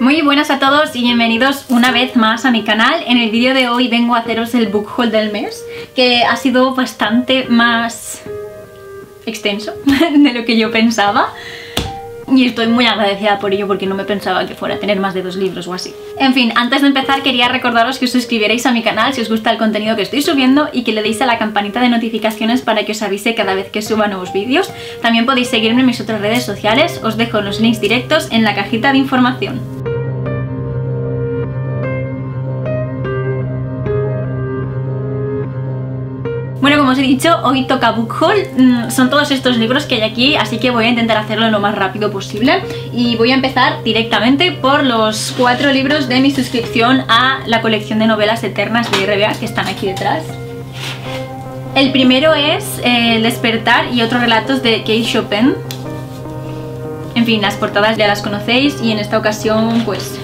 Muy buenas a todos y bienvenidos una vez más a mi canal. En el vídeo de hoy vengo a haceros el book haul del mes, que ha sido bastante más extenso de lo que yo pensaba. Y estoy muy agradecida por ello porque no me pensaba que fuera a tener más de 2 libros o así. En fin, antes de empezar quería recordaros que os suscribierais a mi canal si os gusta el contenido que estoy subiendo y que le deis a la campanita de notificaciones para que os avise cada vez que suba nuevos vídeos. También podéis seguirme en mis otras redes sociales, os dejo los links directos en la cajita de información. Bueno, como os he dicho, hoy toca book haul. Son todos estos libros que hay aquí, así que voy a intentar hacerlo lo más rápido posible. Y voy a empezar directamente por los 4 libros de mi suscripción a la colección de novelas eternas de RBA, que están aquí detrás. El primero es El despertar y otros relatos de Kate Chopin. En fin, las portadas ya las conocéis y en esta ocasión pues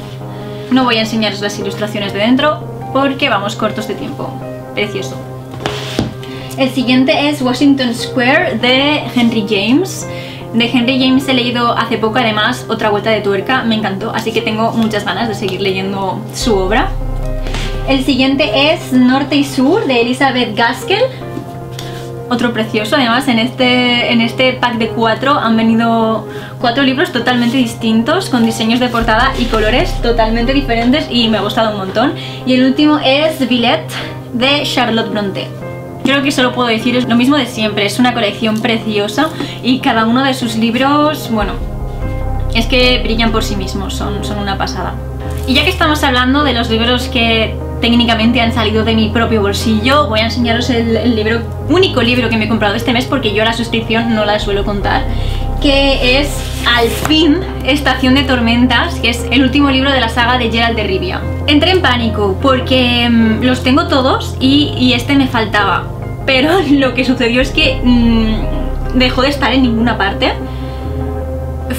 no voy a enseñaros las ilustraciones de dentro porque vamos cortos de tiempo. Precioso. El siguiente es Washington Square de Henry James. De Henry James he leído hace poco, además, Otra vuelta de tuerca, me encantó, así que tengo muchas ganas de seguir leyendo su obra. El siguiente es Norte y Sur de Elizabeth Gaskell. Otro precioso, además, en este pack de 4 han venido 4 libros totalmente distintos, con diseños de portada y colores totalmente diferentes y me ha gustado un montón. Y el último es Villette de Charlotte Brontë. Creo que solo puedo decir es lo mismo de siempre, es una colección preciosa y cada uno de sus libros, bueno, es que brillan por sí mismos, son una pasada. Y ya que estamos hablando de los libros que técnicamente han salido de mi propio bolsillo, voy a enseñaros el único libro que me he comprado este mes porque yo la suscripción no la suelo contar, que es al fin Estación de Tormentas, que es el último libro de la saga de Geralt de Rivia. Entré en pánico porque los tengo todos y este me faltaba, pero lo que sucedió es que dejó de estar en ninguna parte.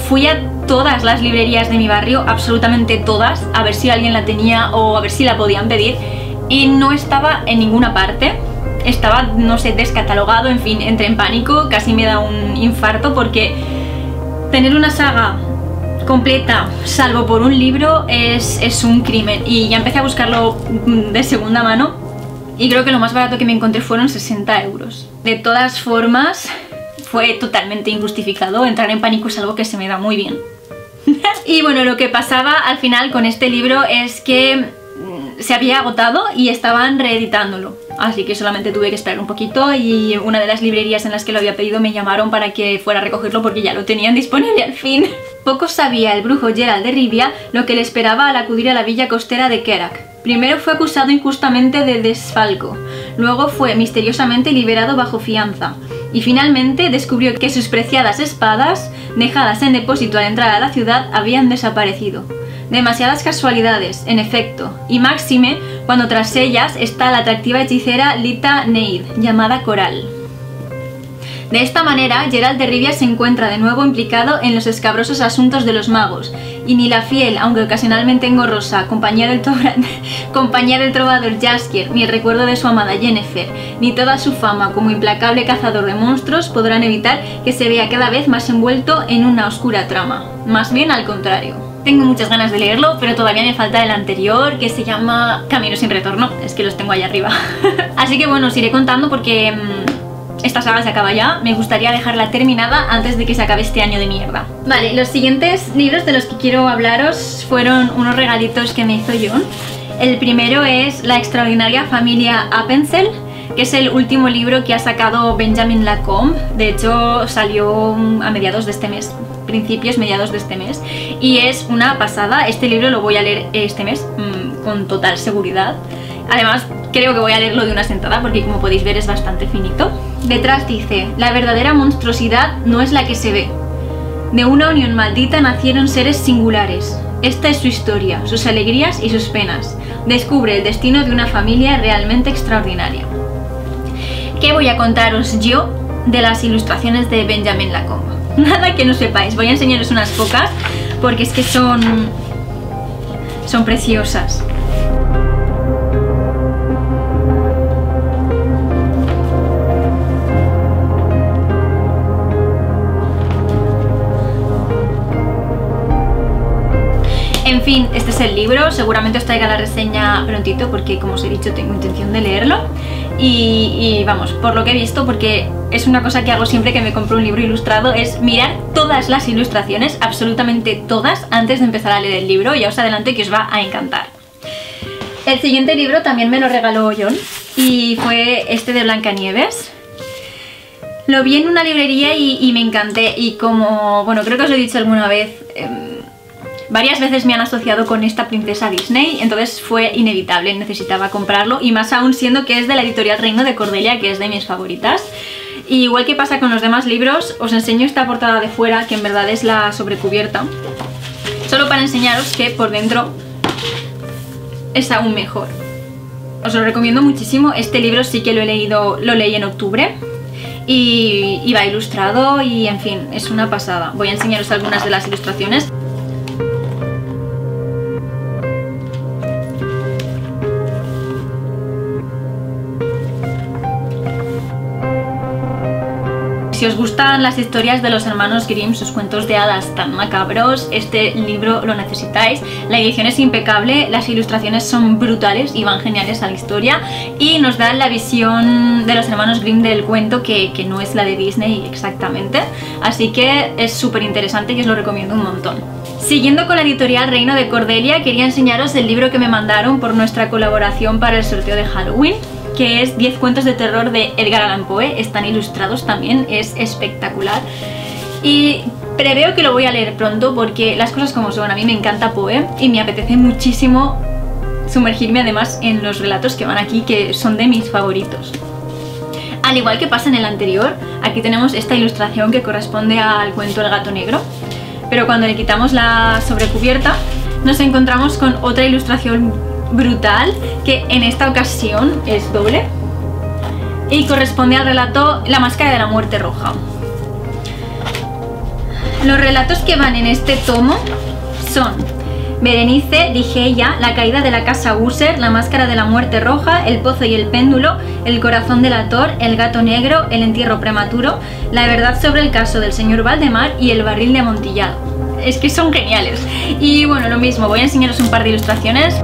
Fui a todas las librerías de mi barrio, absolutamente todas, a ver si alguien la tenía o a ver si la podían pedir y no estaba en ninguna parte. Estaba, no sé, descatalogado, en fin, entré en pánico, casi me da un infarto porque tener una saga completa, salvo por un libro, es un crimen. Y ya empecé a buscarlo de segunda mano y creo que lo más barato que me encontré fueron 60 euros. De todas formas, fue totalmente injustificado entrar en pánico, es algo que se me da muy bien. Y bueno, lo que pasaba al final con este libro es que se había agotado y estaban reeditándolo, así que solamente tuve que esperar un poquito y una de las librerías en las que lo había pedido me llamaron para que fuera a recogerlo porque ya lo tenían disponible al fin. Poco sabía el brujo Geralt de Rivia lo que le esperaba al acudir a la villa costera de Kerak. Primero fue acusado injustamente de desfalco, luego fue misteriosamente liberado bajo fianza y finalmente descubrió que sus preciadas espadas, dejadas en depósito al entrar a la ciudad, habían desaparecido. Demasiadas casualidades, en efecto, y máxime cuando tras ellas está la atractiva hechicera Lita Neid, llamada Coral. De esta manera, Geralt de Rivia se encuentra de nuevo implicado en los escabrosos asuntos de los magos, y ni la fiel, aunque ocasionalmente engorrosa, compañía del trovador Jaskier, ni el recuerdo de su amada Yennefer, ni toda su fama como implacable cazador de monstruos podrán evitar que se vea cada vez más envuelto en una oscura trama. Más bien al contrario. Tengo muchas ganas de leerlo, pero todavía me falta el anterior, que se llama Camino sin retorno. Es que los tengo allá arriba. Así que bueno, os iré contando porque esta saga se acaba ya. Me gustaría dejarla terminada antes de que se acabe este año de mierda. Vale, los siguientes libros de los que quiero hablaros fueron unos regalitos que me hizo John. El primero es La extraordinaria familia Appenzel, que es el último libro que ha sacado Benjamin Lacombe. De hecho, salió a mediados de este mes. Principios, mediados de este mes, y es una pasada. Este libro lo voy a leer este mes con total seguridad. Además, creo que voy a leerlo de una sentada porque, como podéis ver, es bastante finito. Detrás dice: la verdadera monstruosidad no es la que se ve. De una unión maldita nacieron seres singulares. Esta es su historia, sus alegrías y sus penas. Descubre el destino de una familia realmente extraordinaria. ¿Qué voy a contaros yo de las ilustraciones de Benjamin Lacombe? Nada que no sepáis, voy a enseñaros unas pocas porque es que son preciosas. En En fin, este es el libro, seguramente os traiga la reseña prontito porque, como os he dicho, tengo intención de leerlo y vamos, por lo que he visto, porque es una cosa que hago siempre que me compro un libro ilustrado, es mirar todas las ilustraciones, absolutamente todas, antes de empezar a leer el libro. Ya os adelanto que os va a encantar. El siguiente libro también me lo regaló John y fue este de Blancanieves. Lo vi en una librería y me encanté, y como, bueno, creo que os lo he dicho alguna vez, varias veces me han asociado con esta princesa Disney, entonces fue inevitable, necesitaba comprarlo, y más aún siendo que es de la editorial Reino de Cordelia, que es de mis favoritas. Y igual que pasa con los demás libros, os enseño esta portada de fuera, que en verdad es la sobrecubierta, solo para enseñaros que por dentro es aún mejor. Os lo recomiendo muchísimo, este libro sí que lo leí en octubre. Y va ilustrado y, en fin, es una pasada. Voy a enseñaros algunas de las ilustraciones. Si os gustan las historias de los hermanos Grimm, sus cuentos de hadas tan macabros, este libro lo necesitáis. La edición es impecable, las ilustraciones son brutales y van geniales a la historia, y nos dan la visión de los hermanos Grimm del cuento, que no es la de Disney exactamente, así que es súper interesante y os lo recomiendo un montón. Siguiendo con la editorial Reino de Cordelia, quería enseñaros el libro que me mandaron por nuestra colaboración para el sorteo de Halloween, que es 10 cuentos de terror de Edgar Allan Poe. Están ilustrados también, es espectacular, y preveo que lo voy a leer pronto porque las cosas como son, a mí me encanta Poe y me apetece muchísimo sumergirme además en los relatos que van aquí, que son de mis favoritos. Al igual que pasa en el anterior, aquí tenemos esta ilustración que corresponde al cuento El Gato Negro, pero cuando le quitamos la sobrecubierta nos encontramos con otra ilustración brutal, que en esta ocasión es doble y corresponde al relato La Máscara de la Muerte Roja. Los relatos que van en este tomo son Berenice, dije ella, La Caída de la Casa Usher, La Máscara de la Muerte Roja, El Pozo y el Péndulo, El Corazón de la Tor, El Gato Negro, El Entierro Prematuro, La Verdad sobre el Caso del Señor Valdemar y El Barril de Amontillado. Es que son geniales. Y bueno, lo mismo, voy a enseñaros un par de ilustraciones.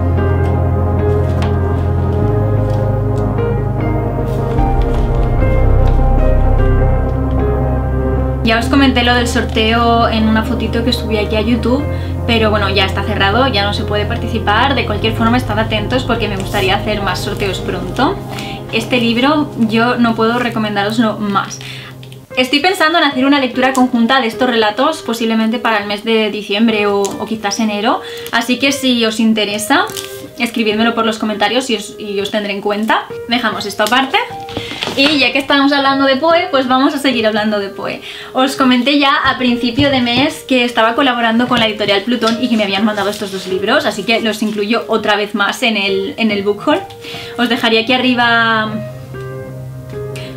Ya os comenté lo del sorteo en una fotito que subí aquí a YouTube, pero bueno, ya está cerrado, ya no se puede participar. De cualquier forma, estad atentos porque me gustaría hacer más sorteos pronto. Este libro yo no puedo recomendároslo más. Estoy pensando en hacer una lectura conjunta de estos relatos, posiblemente para el mes de diciembre o quizás enero, así que si os interesa, escribidmelo por los comentarios y os tendré en cuenta. Dejamos esto aparte. Y ya que estamos hablando de Poe, pues vamos a seguir hablando de Poe. Os comenté ya a principio de mes que estaba colaborando con la editorial Plutón y que me habían mandado estos dos libros, así que los incluyo otra vez más en el book haul. Os dejaré aquí arriba,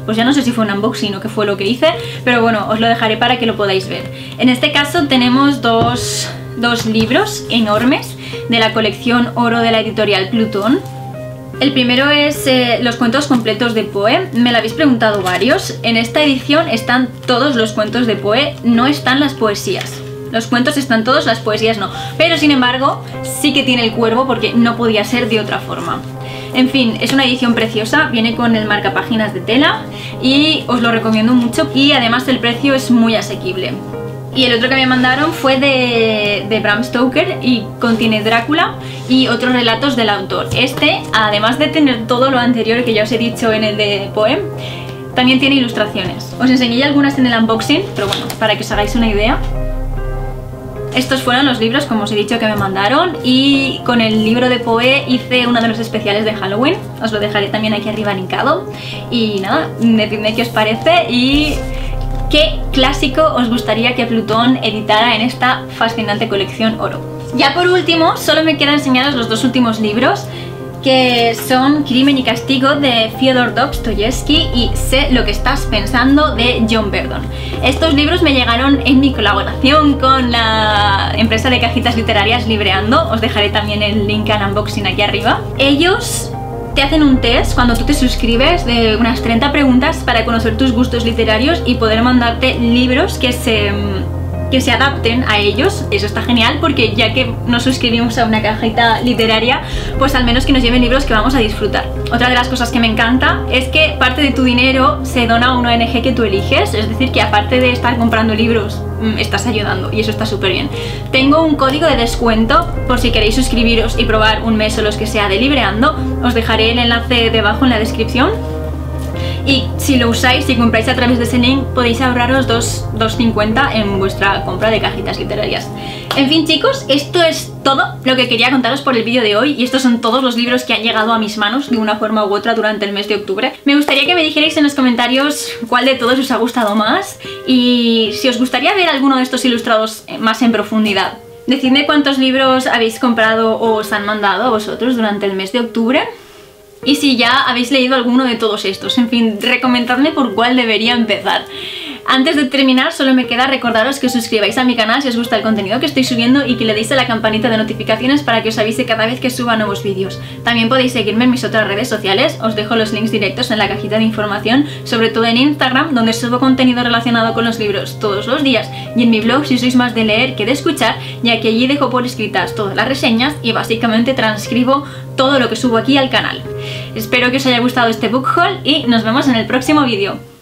pues ya no sé si fue un unboxing o qué fue lo que hice, pero bueno, os lo dejaré para que lo podáis ver. En este caso tenemos dos libros enormes de la colección Oro de la editorial Plutón. El primero es los cuentos completos de Poe. Me lo habéis preguntado varios. En esta edición están todos los cuentos de Poe, no están las poesías. Los cuentos están todos, las poesías no. Pero sin embargo, sí que tiene el cuervo porque no podía ser de otra forma. En fin, es una edición preciosa, viene con el marcapáginas de tela y os lo recomiendo mucho, y además el precio es muy asequible. Y el otro que me mandaron fue de Bram Stoker y contiene Drácula y otros relatos del autor. Este, además de tener todo lo anterior que ya os he dicho en el de Poe, también tiene ilustraciones. Os enseñé ya algunas en el unboxing, pero bueno, para que os hagáis una idea. Estos fueron los libros, como os he dicho, que me mandaron, y con el libro de Poe hice uno de los especiales de Halloween. Os lo dejaré también aquí arriba linkado. Y nada, decidme qué os parece y qué clásico os gustaría que Plutón editara en esta fascinante colección Oro. Ya por último, solo me queda enseñaros los dos últimos libros, que son Crimen y Castigo de Fyodor Dostoyevsky y Sé lo que estás pensando de John Verdon. Estos libros me llegaron en mi colaboración con la empresa de cajitas literarias Libreando. Os dejaré también el link al unboxing aquí arriba. Ellos te hacen un test cuando tú te suscribes de unas 30 preguntas para conocer tus gustos literarios y poder mandarte libros que se que se adapten a ellos. Eso está genial, porque ya que nos suscribimos a una cajita literaria, pues al menos que nos lleven libros que vamos a disfrutar. Otra de las cosas que me encanta es que parte de tu dinero se dona a una ONG que tú eliges, es decir, que aparte de estar comprando libros, estás ayudando, y eso está súper bien. Tengo un código de descuento por si queréis suscribiros y probar un mes o los que sea de Libreando. Os dejaré el enlace debajo en la descripción. Y si lo usáis, si compráis a través de ese link, podéis ahorraros 2,50 en vuestra compra de cajitas literarias. En fin, chicos, esto es todo lo que quería contaros por el vídeo de hoy, y estos son todos los libros que han llegado a mis manos de una forma u otra durante el mes de octubre. Me gustaría que me dijerais en los comentarios cuál de todos os ha gustado más y si os gustaría ver alguno de estos ilustrados más en profundidad. Decidme cuántos libros habéis comprado o os han mandado a vosotros durante el mes de octubre. Y si ya habéis leído alguno de todos estos, en fin, recomendadme por cuál debería empezar. Antes de terminar, solo me queda recordaros que os suscribáis a mi canal si os gusta el contenido que estoy subiendo y que le deis a la campanita de notificaciones para que os avise cada vez que suba nuevos vídeos. También podéis seguirme en mis otras redes sociales, os dejo los links directos en la cajita de información, sobre todo en Instagram, donde subo contenido relacionado con los libros todos los días, y en mi blog si sois más de leer que de escuchar, ya que allí dejo por escritas todas las reseñas y básicamente transcribo todo lo que subo aquí al canal. Espero que os haya gustado este book haul y nos vemos en el próximo vídeo.